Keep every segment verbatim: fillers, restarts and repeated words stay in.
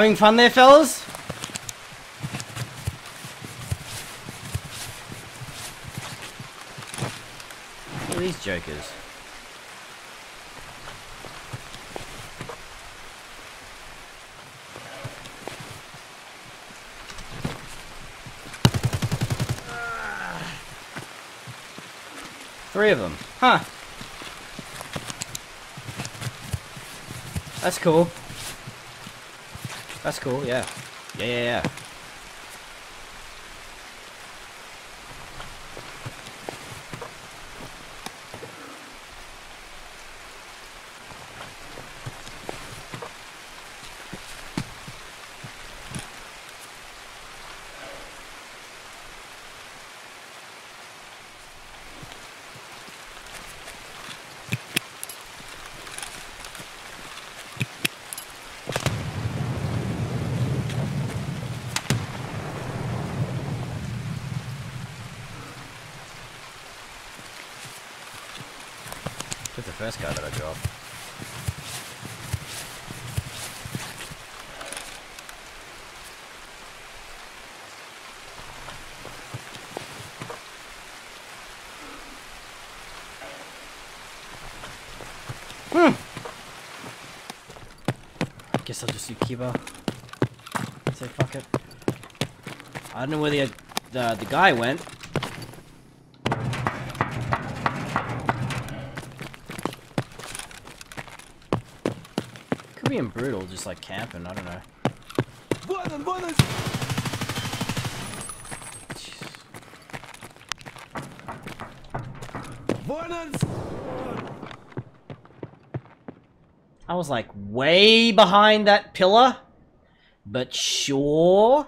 Having fun there, fellas? Look at these jokers. Three of them. Huh. That's cool. That's cool, yeah. Yeah, yeah, yeah. The first guy that I dropped. Hmm. Guess I'll just do Kiba. Say fuck it. I don't know where the the, the guy went. Being brutal, just like camping, I don't know. Violent, violent. Violence! I was like way behind that pillar, but sure.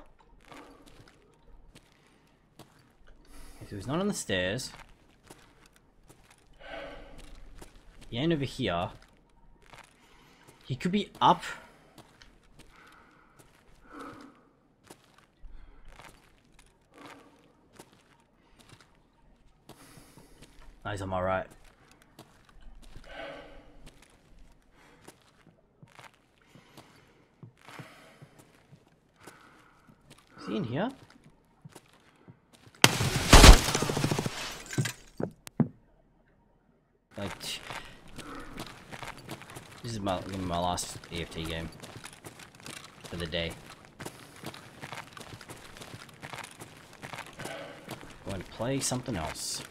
If it was not on the stairs, he ain't over here. He could be up. No, he's on my right. Is he in here? Like... This is my, my last E F T game for the day. Going to play something else.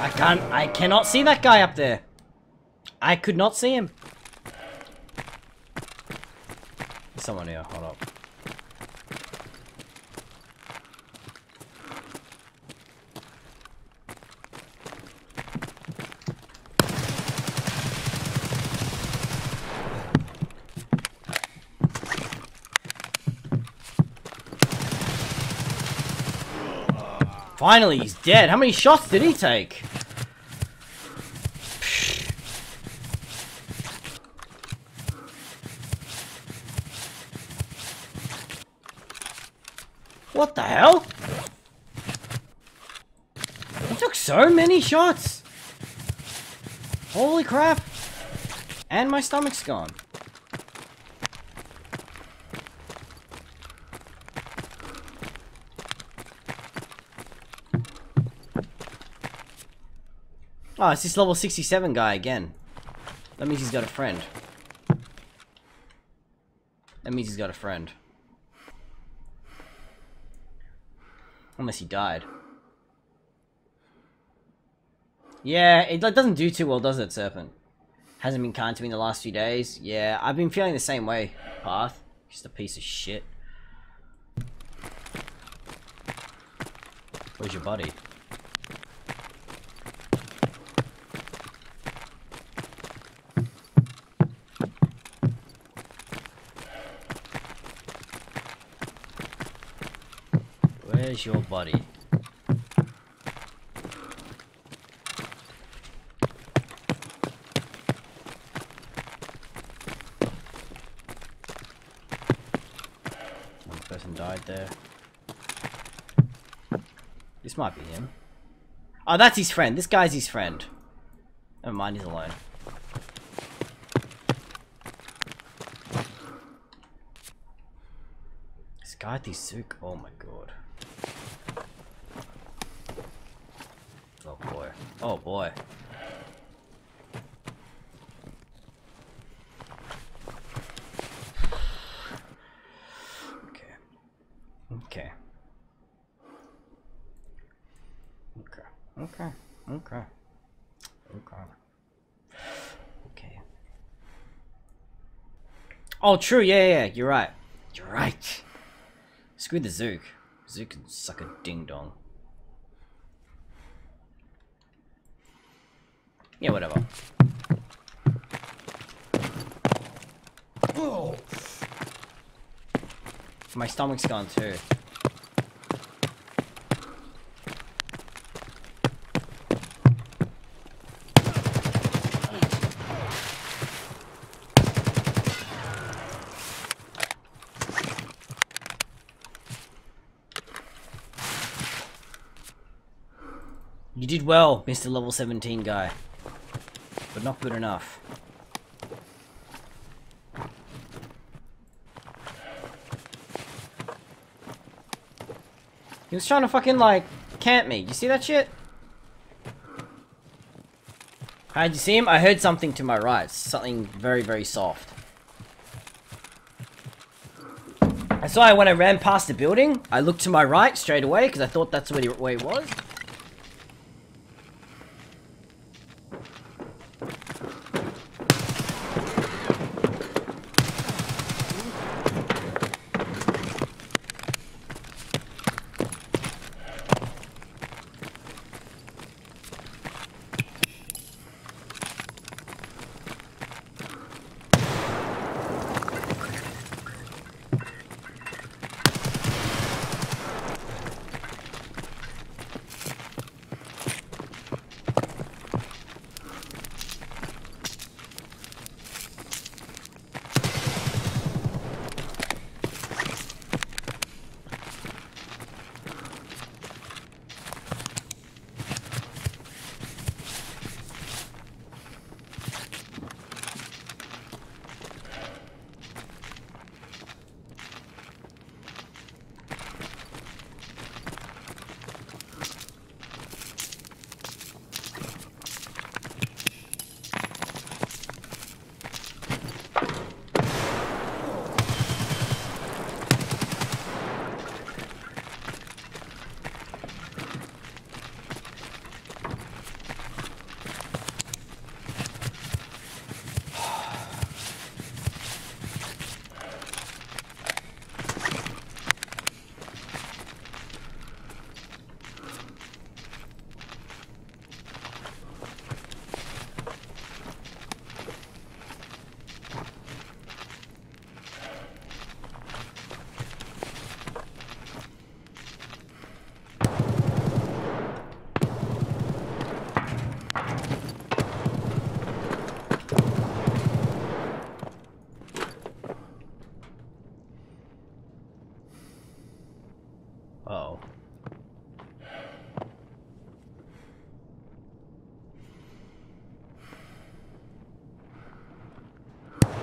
I can't, I cannot see that guy up there. I could not see him. There's someone here, hold up. Finally, he's dead. How many shots did he take? What the hell? He took so many shots! Holy crap! And my stomach's gone. Oh, it's this level sixty-seven guy again. That means he's got a friend. That means he's got a friend. Unless he died. Yeah, it doesn't do too well, does it, Serpent? Hasn't been kind to me in the last few days. Yeah, I've been feeling the same way, Path. Just a piece of shit. Where's your buddy? Where's your buddy? person died there. This might be him. Oh, that's his friend. This guy's his friend. Never mind, he's alone. This guy at the souk. Oh my god. Oh boy. Oh boy. Okay. Okay. Okay. Okay. Okay. Okay. Okay. Oh, true. Yeah, yeah, yeah. You're right. You're right. Screw the Zook. Zook can suck a ding dong. Yeah, whatever. Oh. My stomach's gone too. You did well, Mister Level seventeen guy. But not good enough. He was trying to fucking, like, camp me. You see that shit? How'd you see him? I heard something to my right. Something very, very soft. That's why when I ran past the building, I looked to my right straight away, because I thought that's where he was.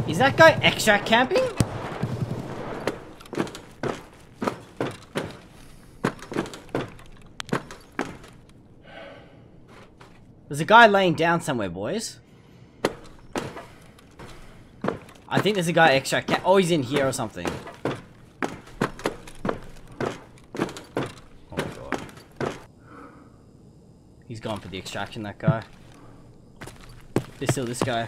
Is that guy extra camping? There's a guy laying down somewhere, boys. I think there's a guy extra camp- Oh, he's in here or something. Oh my god. He's gone for the extraction, that guy. There's still this guy.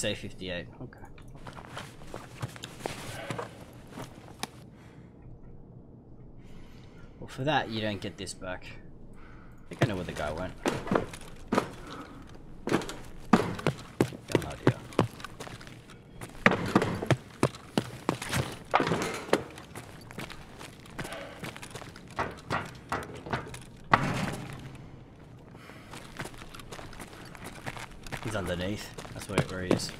say fifty-eight. Okay. Well, for that, you don't get this back. I think I know where the guy went. He's underneath. That's where, where he is.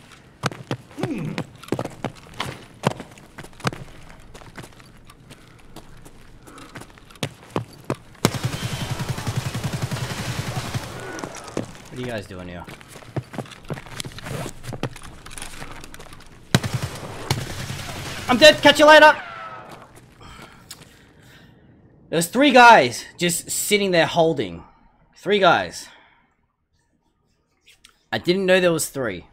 Hmm. What are you guys doing here? I'm dead! Catch you later! There's three guys just sitting there holding. Three guys. I didn't know there was three.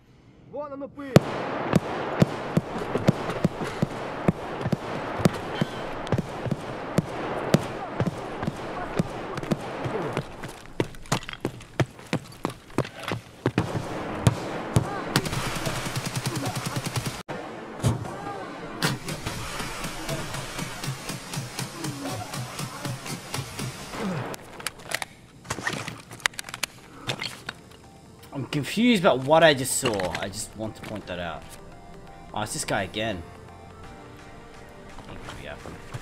I'm confused about what I just saw. I just want to point that out. Oh, it's this guy again. I think it'll be happening.